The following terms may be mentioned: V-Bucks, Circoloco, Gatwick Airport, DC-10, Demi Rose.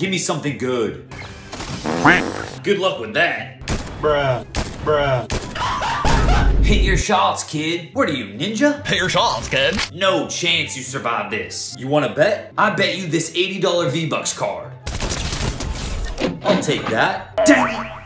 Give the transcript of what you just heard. Give me something good. Good luck with that. Bruh. Bruh. Hit your shots, kid. What are you, ninja? Hit your shots, kid. No chance you survive this. You wanna bet? I bet you this $80 V-Bucks card. I'll take that. Dang it!